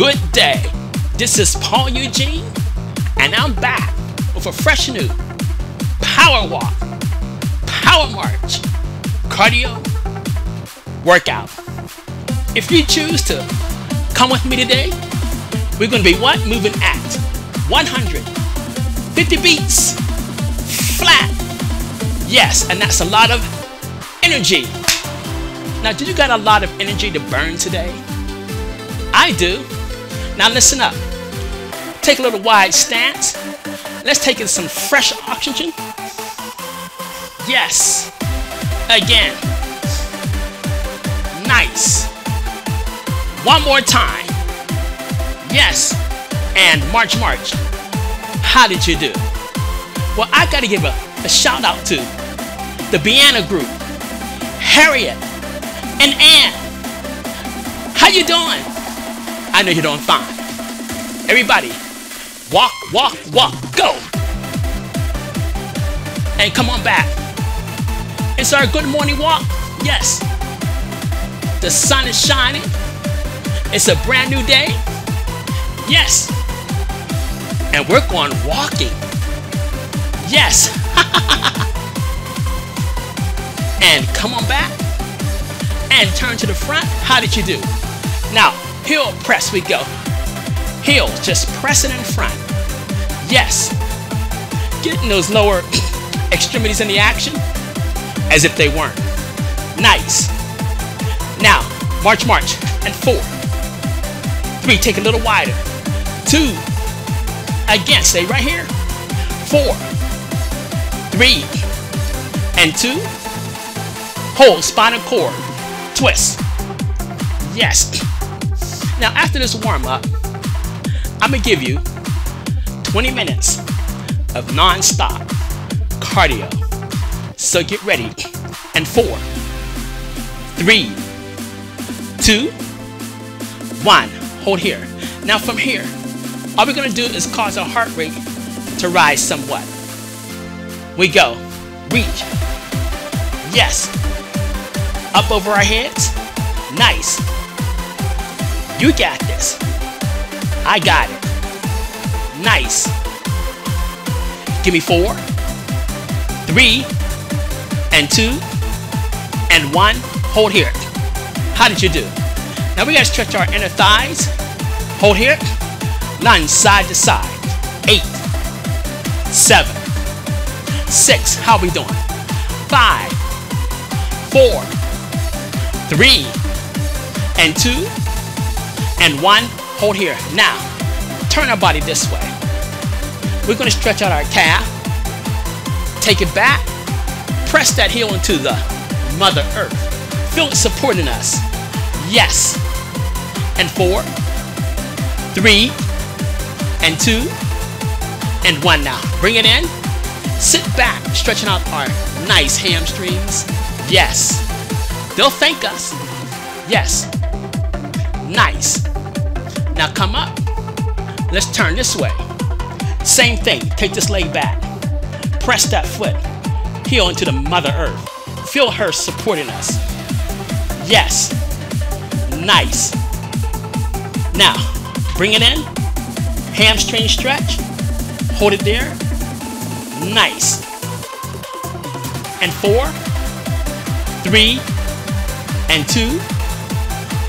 good day. This is Paul Eugene, and I'm back with a fresh new power walk, power march, cardio workout. If you choose to come with me today, we're going to be moving at 150 beats flat. Yes, and that's a lot of energy. Now, do you got a lot of energy to burn today? I do. Now listen up. Take a little wide stance. Let's take in some fresh oxygen. Yes. Again. Nice. One more time. Yes. And march. How did you do? Well, I got to give a shout out to the Bianca group, Harriet, and Ann. How you doing? I know you're doing fine. Everybody, walk, go. And come on back. It's our good morning walk. Yes. The sun is shining. It's a brand new day. Yes. And we're going walking. Yes. And come on back. And turn to the front. How did you do? Now, heel press we go. Heels just pressing in front. Yes. Getting those lower extremities in the action as if they weren't. Nice. Now, march. And 4. 3, take a little wider. 2. Again, stay right here. 4. 3. And 2. Hold spinal cord. Twist. Yes. Now after this warm-up, I'm going to give you 20 minutes of non-stop cardio. So get ready. And 4, 3, 2, 1. Hold here. Now from here, all we're going to do is cause our heart rate to rise somewhat. We go. Reach. Yes. Up over our heads. Nice. You got this. I got it. Nice. Give me 4, 3, and 2, and 1. Hold here. How did you do? Now we gotta stretch our inner thighs. Hold here. Lunge side to side. 8, 7, 6. How we doing? 5, 4, 3, and 2, and 1. Hold here. Now, turn our body this way. We're going to stretch out our calf. Take it back. Press that heel into the Mother Earth. Feel it supporting us. Yes. And 4, 3, and 2, and 1. Now, bring it in. Sit back, stretching out our nice hamstrings. Yes. They'll thank us. Yes. Nice. Now come up. Let's turn this way. Same thing. Take this leg back. Press that foot. Heel into the Mother Earth. Feel her supporting us. Yes. Nice. Now, bring it in. Hamstring stretch. Hold it there. Nice. And 4, 3, and 2,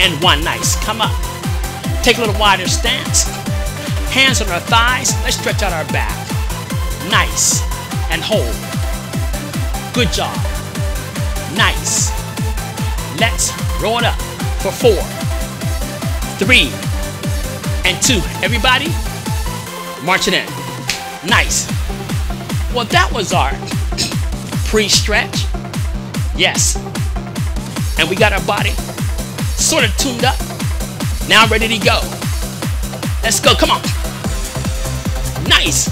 and 1. Nice. Come up. Take a little wider stance. Hands on our thighs. Let's stretch out our back. Nice. And hold. Good job. Nice. Let's roll it up for 4, 3, and 2. Everybody, march it in. Nice. Well, that was our pre-stretch. Yes. And we got our body sort of tuned up. Now ready to go. Let's go. Come on. Nice.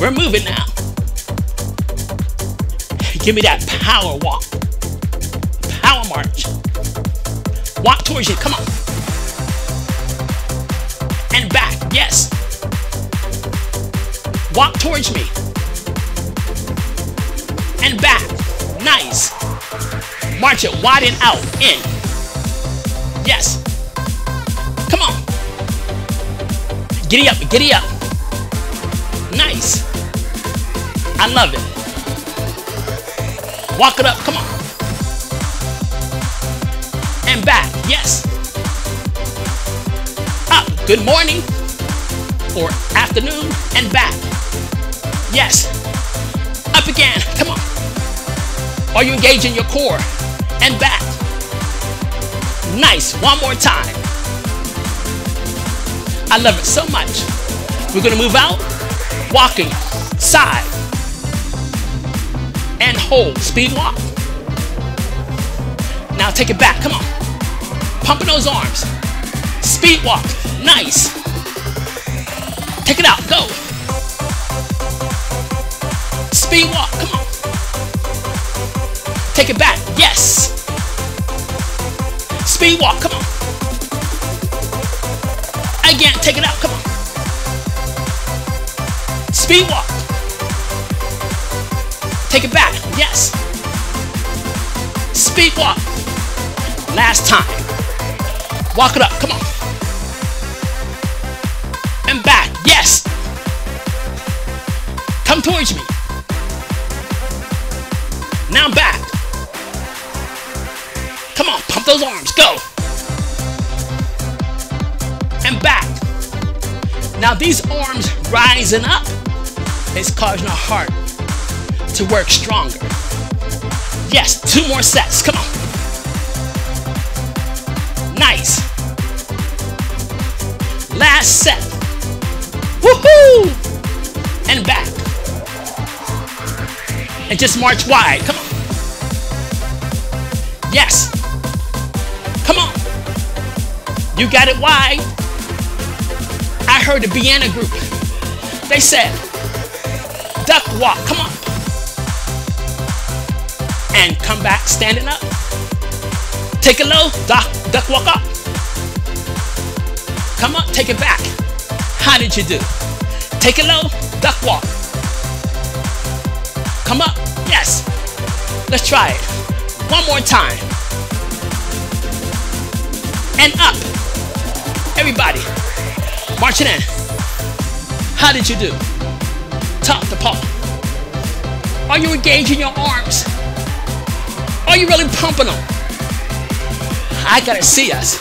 We're moving now. Give me that power walk. Power march. Walk towards you. Come on. And back. Yes. Walk towards me. And back. Nice. March it wide and out. In. Yes. Giddy up, giddy up. Nice. I love it. Walk it up, come on. And back, yes. Up, good morning or afternoon, and back. Yes. Up again, come on. Are you engaging your core? And back. Nice, one more time. I love it so much. We're gonna move out, walking, side, and hold, speed walk. Now take it back, come on. Pumping those arms, speed walk, nice. Take it out, go. Speed walk, come on. Take it back, yes. Speed walk, come on. Again, take it out, come on. Speed walk. Take it back, yes. Speed walk. Last time. Walk it up, come on. And back, yes. Come towards me. Now back. Come on, pump those arms, go. And back. Now these arms rising up is causing our heart to work stronger. Yes, two more sets, come on. Nice. Last set. Woohoo! And back. And just march wide, come on. Yes. Come on. You got it wide. I heard the Bianca group. They said, duck walk, come on. And come back, standing up. Take it low, duck walk up. Come on, take it back. How did you do? Take it low, duck walk. Come up, yes. Let's try it. One more time. And up. Everybody. March it in. How did you do? Top to Paul. Are you engaging your arms? Are you really pumping them? I gotta see us.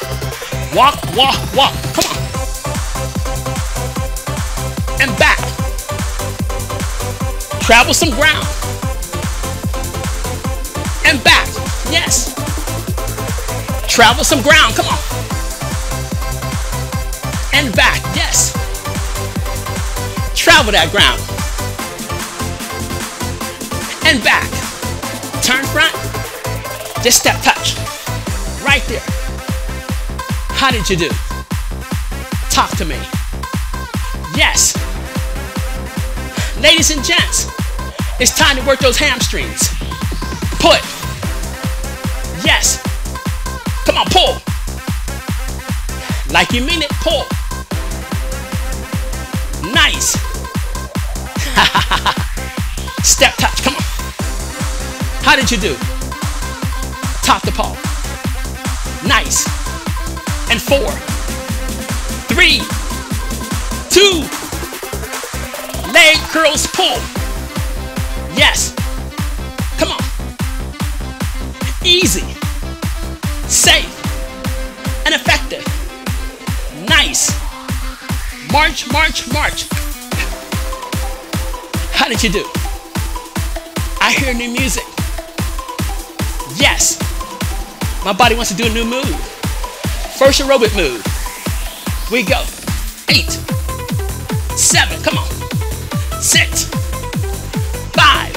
Walk, walk, walk. Come on. And back. Travel some ground. And back. Yes. Travel some ground. Come on. And back. Yes. Travel that ground. And back. Turn front. Just step touch. Right there. How did you do? Talk to me. Yes. Ladies and gents, it's time to work those hamstrings. Put. Yes. Come on, pull. Like you mean it, pull. Nice. Step touch, come on. How did you do? Top to paw. Nice. And 4, 3, 2, leg curls, pull. Yes. Come on. Easy, safe, and effective. Nice. March, march, march. How did you do? I hear new music. Yes. My body wants to do a new move. First aerobic move. We go. 8, 7, come on. 6, 5,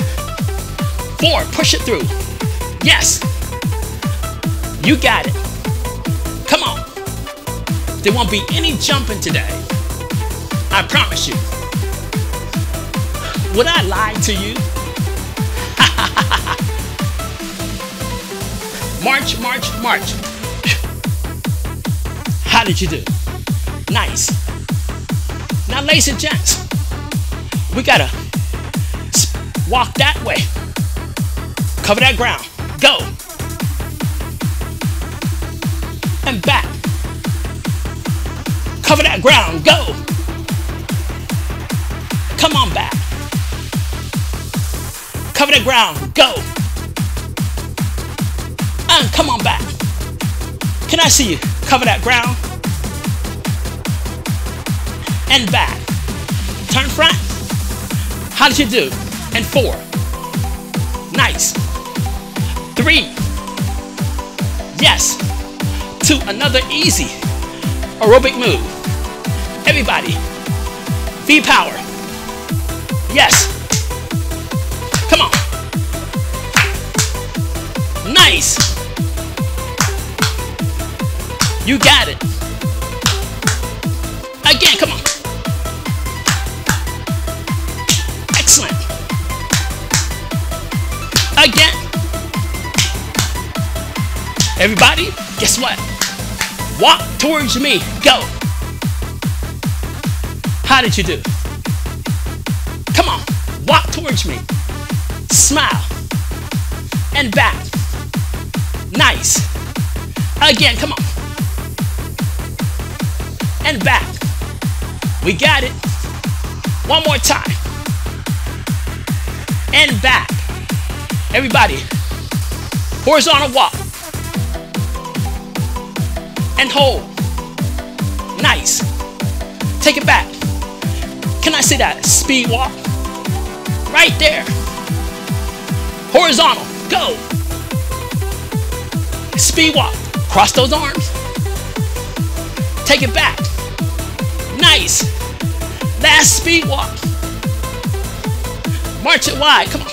4, push it through. Yes. You got it. Come on. There won't be any jumping today. I promise you. Would I lie to you? March, march, march. How did you do? Nice. Now, ladies and gents, we gotta walk that way. Cover that ground. Go. And back. Cover that ground. Go. Come on back. Cover the ground. Go. And come on back. Can I see you? Cover that ground. And back. Turn front. How did you do? And four. Nice. Three. Yes. Two. Another easy aerobic move. Everybody. V power. Yes. Come on. Nice. You got it. Again, come on. Excellent. Again. Everybody, guess what? Walk towards me. Go. How did you do? Come on, walk towards me. Smile. And back. Nice. Again, come on. And back. We got it. One more time. And back. Everybody, horizontal walk. And hold. Nice. Take it back. Can I see that? Speed walk. Right there. Horizontal. Go. Speed walk. Cross those arms. Take it back. Nice. Last speed walk. March it wide. Come on.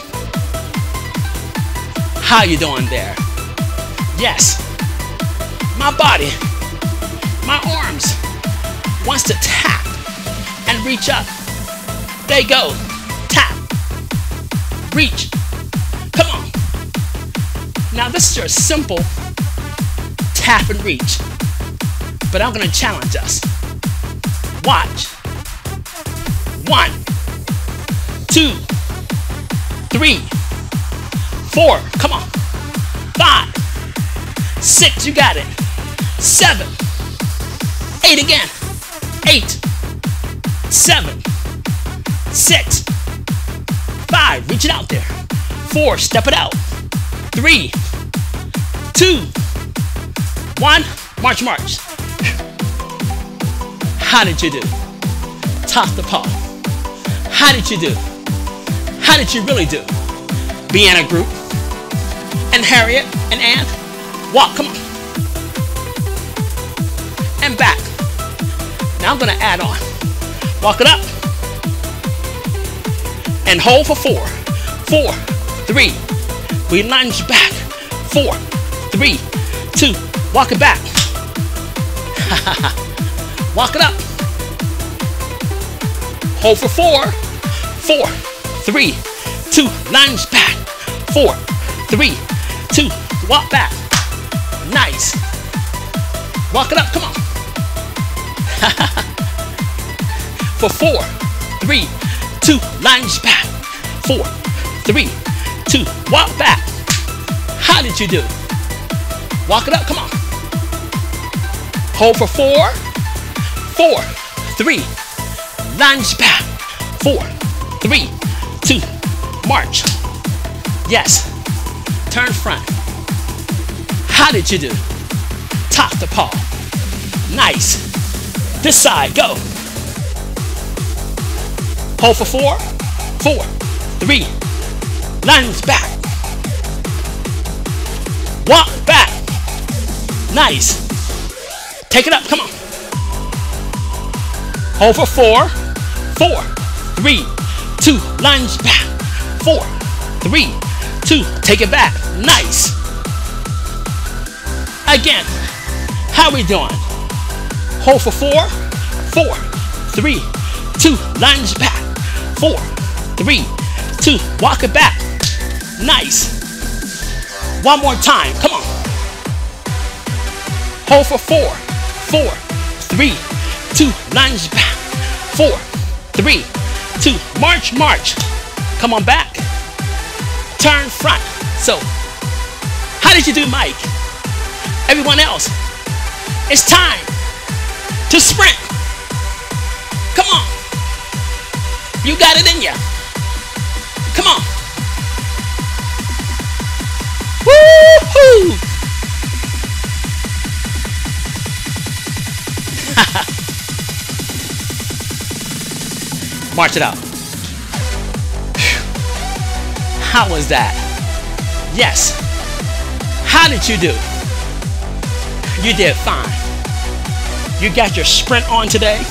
How you doing there? Yes. My body, my arms wants to tap and reach up. They go. Tap. Reach. Come on. Now this is your simple tap and reach. But I'm going to challenge us. Watch. 1, 2, 3, 4. Come on. 5, 6. You got it. 7. 8 again. 8. 7, 6, 5, reach it out there. 4, step it out. 3, 2, 1, march, march. How did you do? Toss the paw. How did you do? How did you really do? Bianca group, and Harriet, and Ann, walk, come on. And back. Now I'm gonna add on. Walk it up and hold for 4, 4, 3. We lunge back. 4, 3, 2. Walk it back. Walk it up. Hold for 4, 4, 3, 2. Lunge back. 4, 3, 2. Walk back. Nice. Walk it up. Come on. For 4, 3, 2, lunge back. 4, 3, 2, walk back. How did you do? Walk it up, come on. Hold for 4, 4, 3, lunge back. 4, 3, 2, march. Yes. Turn front. How did you do? Top to paw. Nice. This side, go. Hold for 4, 4, 3, lunge back. Walk back. Nice. Take it up, come on. Hold for 4, 4, 3, 2, lunge back. 4, 3, 2, take it back. Nice. Again, how we doing? Hold for 4, 4, 3, 2, lunge back. 4, 3, 2, walk it back. Nice. One more time. Come on. Hold for 4, 4, 3, 2, lunge back. 4, 3, 2, march, march. Come on back. Turn front. So, how did you do, Mike? Everyone else, it's time to sprint. Come on. You You got it in you. Come on. Woo-hoo! March it out. Whew. How was that? Yes. How did you do? You did fine. You got your sprint on today.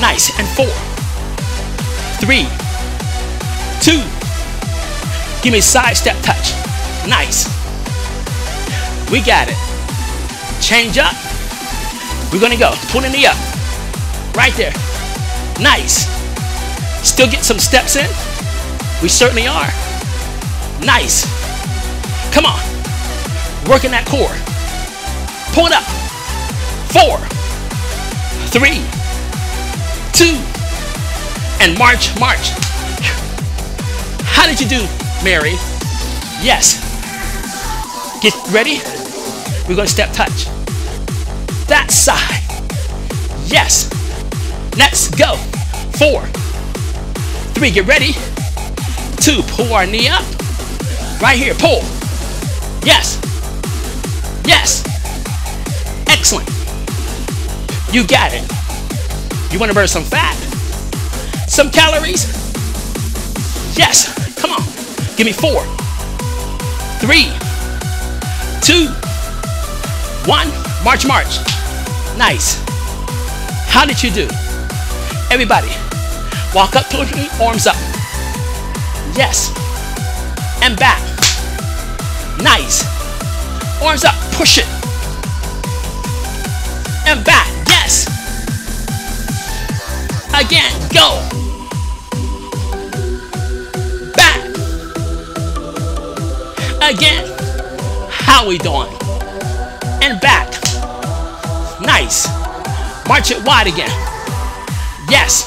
Nice. And 4, 3, 2. Give me side step touch. Nice. We got it. Change up. We're gonna go. Put in the up. Right there. Nice. Still get some steps in. We certainly are. Nice. Come on. Working that core. Pull it up. 4, 3, 2, and march, march. How did you do, Mary? Yes. Get ready. We're going to step touch. That side. Yes. Let's go. 4, 3, get ready. 2, pull our knee up. Right here, pull. Yes. Yes. Excellent. You got it. You want to burn some fat? Some calories? Yes. Come on. Give me 4, 3, 2, 1. March, march. Nice. How did you do? Everybody, walk up, pull your arms up. Yes. And back. Nice. Arms up, push it. And back. Yes. Again, go. Back. Again. How we doing? And back. Nice. March it wide again. Yes.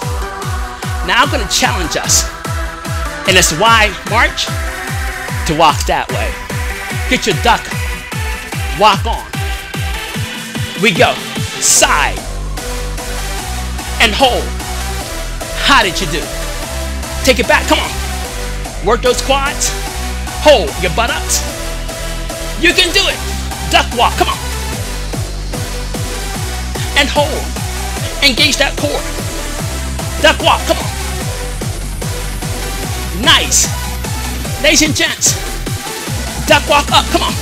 Now I'm gonna challenge us in this wide march to walk that way. Get your duck up. Walk on. We go. Side. And hold. How did you do? Take it back. Come on. Work those quads. Hold your butt ups. You can do it. Duck walk. Come on. And hold. Engage that core. Duck walk. Come on. Nice. Ladies and gents, duck walk up. Come on.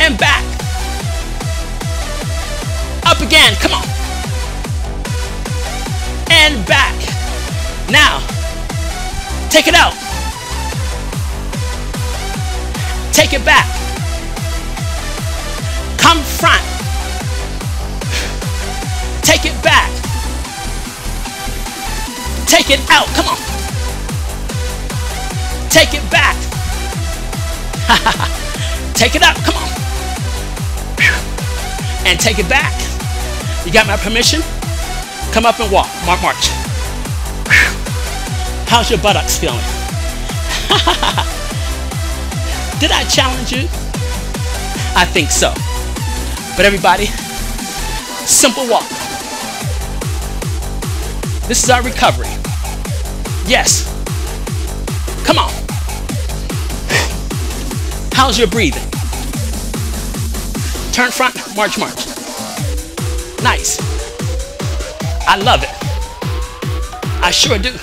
And back. Up again. Come on. And back. Now, take it out. Take it back. Come front. Take it back. Take it out. Come on. Take it back. Take it up. Come on. And take it back. You got my permission? Come up and walk. March, march. How's your buttocks feeling? Did I challenge you? I think so. But everybody, simple walk. This is our recovery. Yes. Come on. How's your breathing? Turn front, march, march. Nice. I love it. I sure do.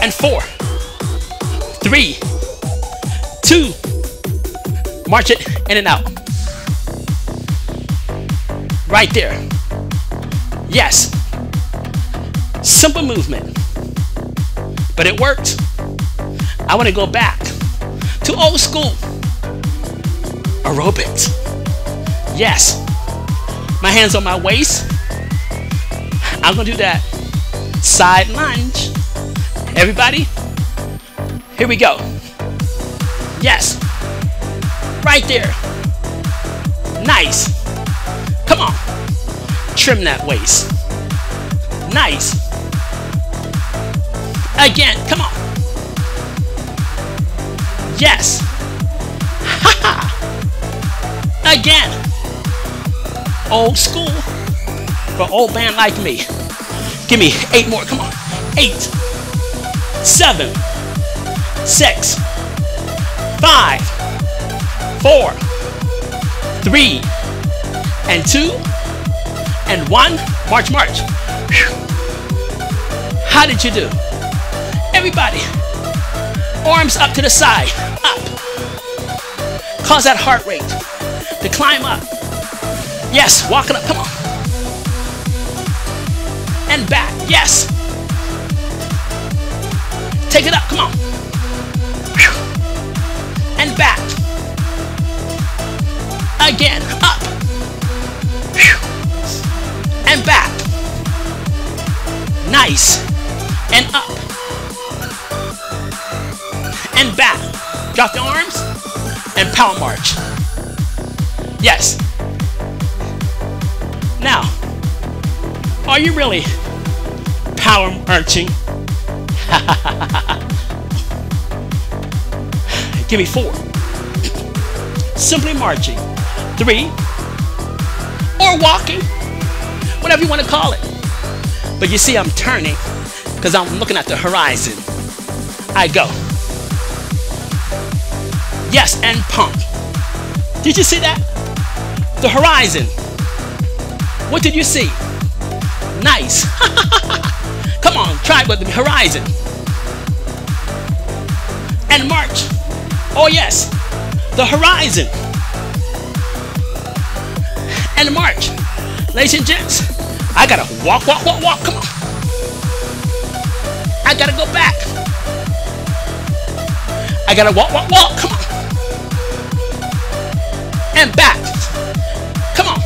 And 4, 3, 2. March it in and out. Right there. Yes. Simple movement, but it worked. I want to go back to old school aerobics. Yes, my hands on my waist. I'm gonna do that side lunge. Everybody, here we go. Yes, right there. Nice. Come on, trim that waist. Nice. Again, come on. Yes. Ha ha. Again. Old school for old man like me. Give me 8 more. Come on. 8, 7, 6, 5, 4, 3, and 2, and 1. March, march. Whew. How did you do? Everybody, arms up to the side, up. Cause that heart rate to climb up. Yes, walk it up, come on. And back, yes. Take it up, come on. Whew. And back. Again, up. Whew. And back. Nice. And up. And back. Drop the arms and power march. Yes. Now, are you really power marching? Give me 4. Simply marching. 3. Or walking. Whatever you want to call it. But you see, I'm turning because I'm looking at the horizon. I go. Yes, and pump. Did you see that? The horizon. What did you see? Nice. Come on, try with the horizon. And march. Oh yes, the horizon. And march. Ladies and gents, I gotta walk, walk, walk, walk, come on. I gotta go back. I gotta walk, walk, walk, come on. And back. Come on.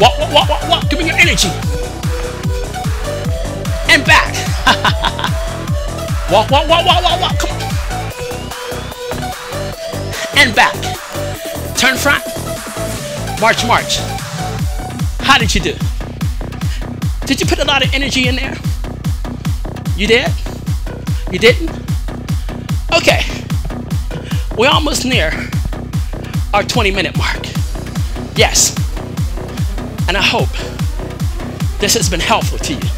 Walk, walk, walk, walk, walk. Give me your energy. And back. Walk, walk, walk, walk, walk, walk, come on. And back. Turn front. March, march. How did you do? Did you put a lot of energy in there? You did? You didn't? Okay. We're almost near our 20-minute mark. Yes. And I hope this has been helpful to you.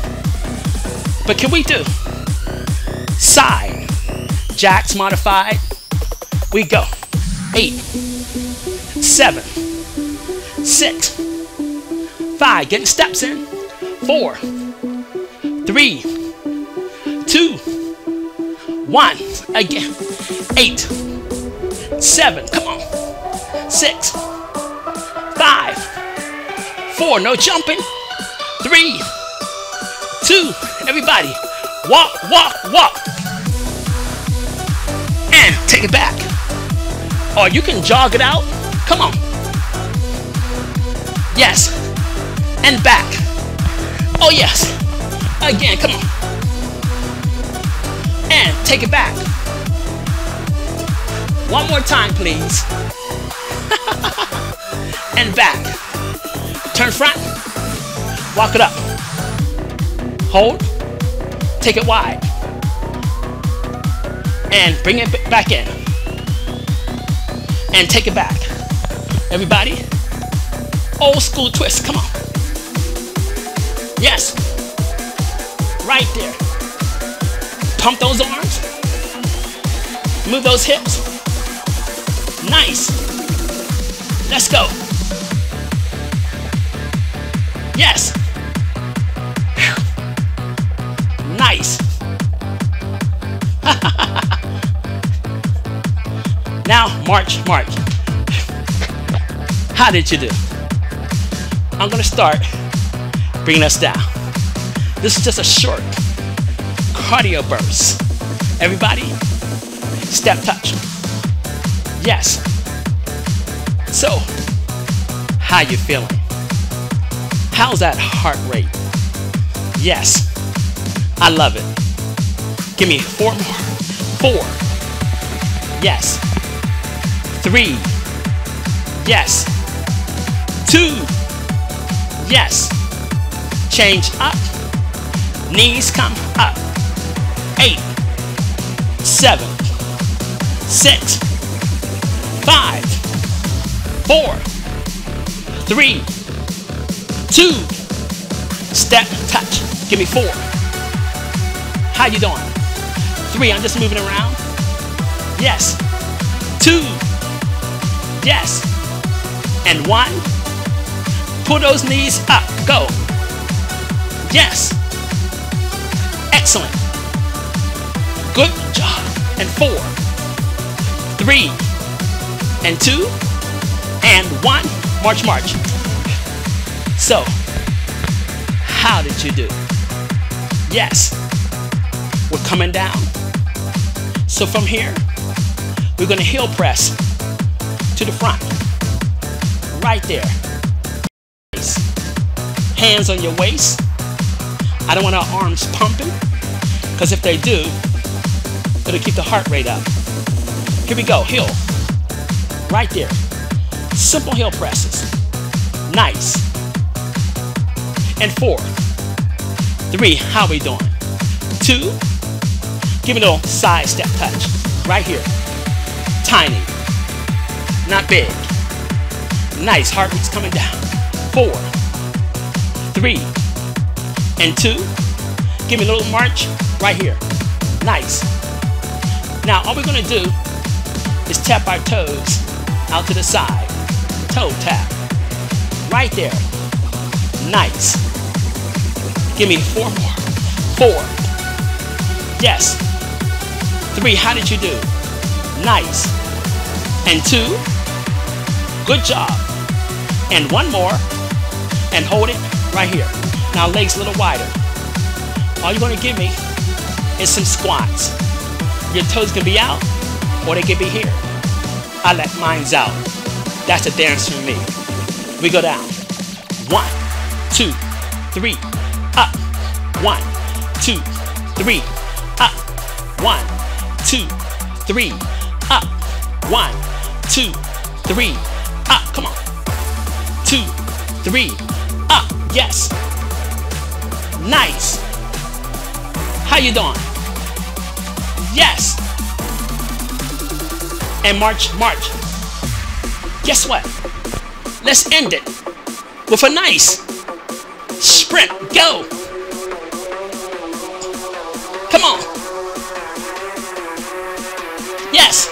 But can we do side jacks modified? We go 8, 7, 6, 5, getting steps in. 4, 3, 2, 1. Again. 8, 7. Come on. 6, 5, 4. No jumping. 3, 2. Everybody, walk, walk, walk, and take it back. Or you can jog it out. Come on. Yes, and back. Oh yes, again, come on. And take it back. One more time, please. And back. Turn front, walk it up. Hold, take it wide. And bring it back in. And take it back. Everybody, old school twist, come on. Yes, right there. Pump those arms, move those hips. Nice, let's go. Yes, nice. Now march, march. How did you do? I'm gonna start bringing us down. This is just a short cardio burst. Everybody, step touch. Yes. So, how you feeling? How's that heart rate? Yes. I love it. Give me 4 more. 4. Yes. 3. Yes. 2. Yes. Change up, knees come up. 8, 7, 6, 5, 4, 3, 2, step, touch. Give me four. How you doing? Three, I'm just moving around. Yes. Two. Yes. And one. Pull those knees up. Go. Yes. Excellent. Good job. And four. Three. And two. And one. March, march. So, how did you do? Yes. We're coming down. So from here, we're going to heel press to the front. Right there. Hands on your waist. I don't want our arms pumping, because if they do, it'll keep the heart rate up. Here we go. Heel. Right there. Simple heel presses. Nice. And four. Three. How we doing? Two. Give me a little side step touch. Right here. Tiny. Not big. Nice. Heart rate's coming down. Four. Three. And two. Give me a little march. Right here. Nice. Now, all we're going to do is tap our toes out to the side. Toe tap. Right there. Nice. Give me four more. Four. Yes. Three. How did you do? Nice. And two. Good job. And one more. And hold it right here. Now legs a little wider. All you're going to give me is some squats. Your toes can be out or they can be here. I let mine's out. That's a dance for me. We go down. One, two, three, up. One, two, three, up. One, two, three, up. One, two, three, up. Come on. Two, three, up. Yes. Nice. How you doing? Yes. And march, march. Guess what? Let's end it with a nice sprint. Go. Come on. Yes.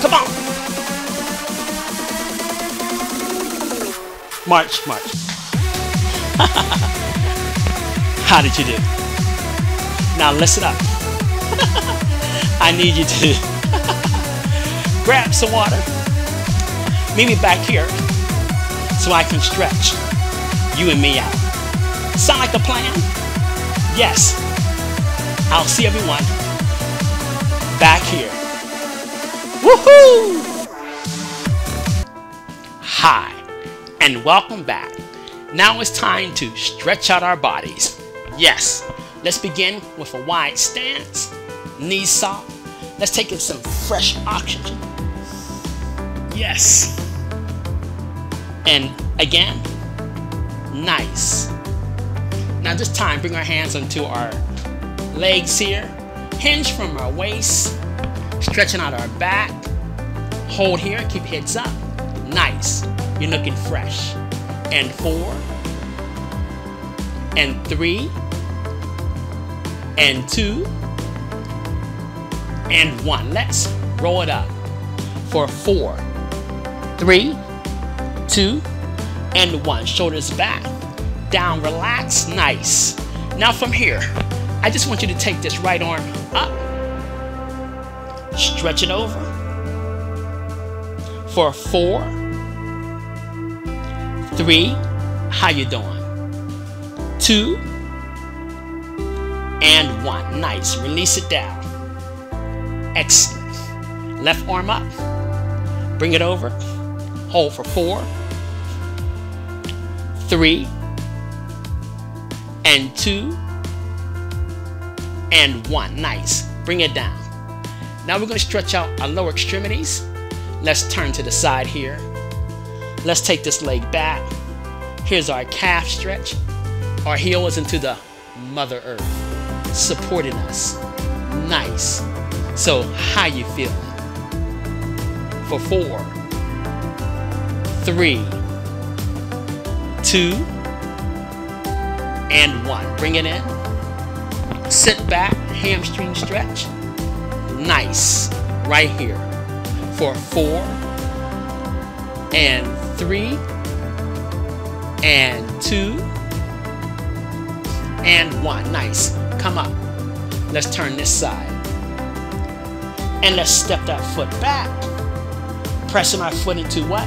Come on. March, march. How did you do? Now listen up. I need you to grab some water. Meet me back here so I can stretch you and me out. Sound like a plan? Yes. I'll see everyone back here. Woohoo! Hi. And welcome back. Now it's time to stretch out our bodies. Yes, let's begin with a wide stance, knees soft. Let's take in some fresh oxygen. Yes. And again, nice. Now this time, bring our hands onto our legs here. Hinge from our waist, stretching out our back. Hold here, keep hips up. Nice. You're looking fresh. And four. And three. And two. And one. Let's roll it up for four, three, two, and one. Shoulders back. Down. Relax. Nice. Now from here, I just want you to take this right arm up. Stretch it over for four. Three, how you doing? Two, and one. Nice. Release it down. Excellent. Left arm up. Bring it over. Hold for four, three, and two, and one. Nice. Bring it down. Now we're going to stretch out our lower extremities. Let's turn to the side here. Let's take this leg back. Here's our calf stretch. Our heel is into the Mother Earth, supporting us. Nice. So, how you feeling? for 4, 3, 2, and 1. Bring it in. Sit back, hamstring stretch. Nice. Right here for 4, and 3, and 2, and 1. Nice. Come up. Let's turn this side. And let's step that foot back. Pressing our foot into what?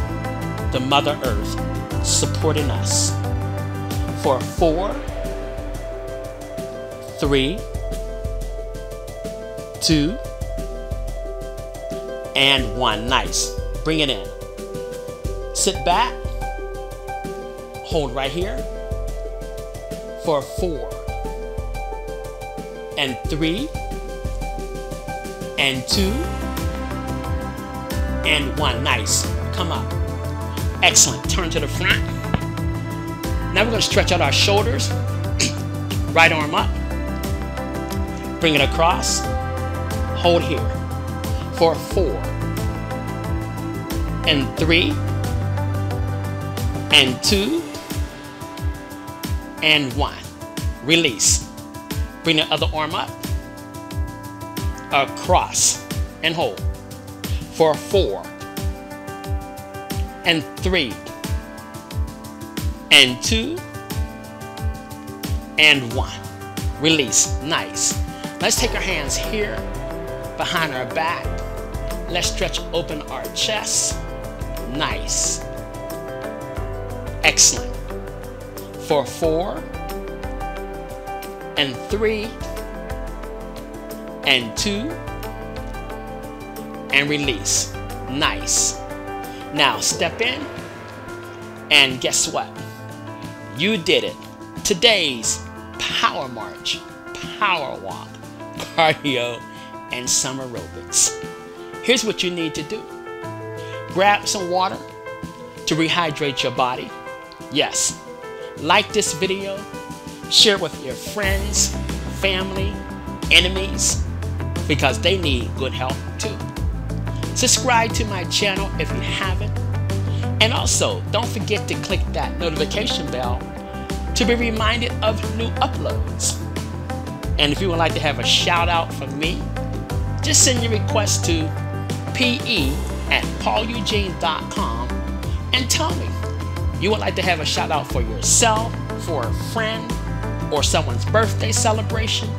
The Mother Earth supporting us. For 4, 3, 2, and 1. Nice. Bring it in. Sit back. Hold right here. For 4, and 3, and 2, and 1. Nice. Come up. Excellent. Turn to the front. Now we're going to stretch out our shoulders. Right arm up. Bring it across. Hold here for 4, and 3, and 2, and 1. Release. Bring the other arm up. Across and hold for 4, and 3, and 2, and 1. Release. Nice. Let's take our hands here behind our back. Let's stretch open our chest. Nice. Excellent. For 4, and 3, and 2, and release. Nice. Now step in, and guess what? You did it. Today's power march, power walk, cardio, and some aerobics. Here's what you need to do. Grab some water to rehydrate your body. Yes. Like this video, share it with your friends, family, enemies, because they need good help too. Subscribe to my channel if you haven't. And also, don't forget to click that notification bell to be reminded of new uploads. And if you would like to have a shout out from me, just send your request to PE@PaulEugene.com and tell me you would like to have a shout out for yourself, for a friend, or someone's birthday celebration.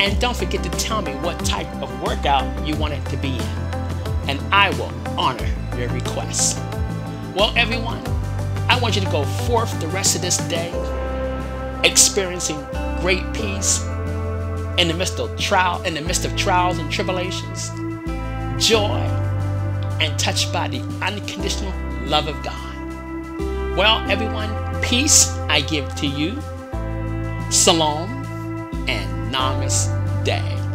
And don't forget to tell me what type of workout you want it to be in, and I will honor your request. Well, everyone, I want you to go forth the rest of this day, experiencing great peace in the midst of trials and tribulations, joy, and touched by the unconditional love of God. Well, everyone, peace I give to you. Shalom and Namaste.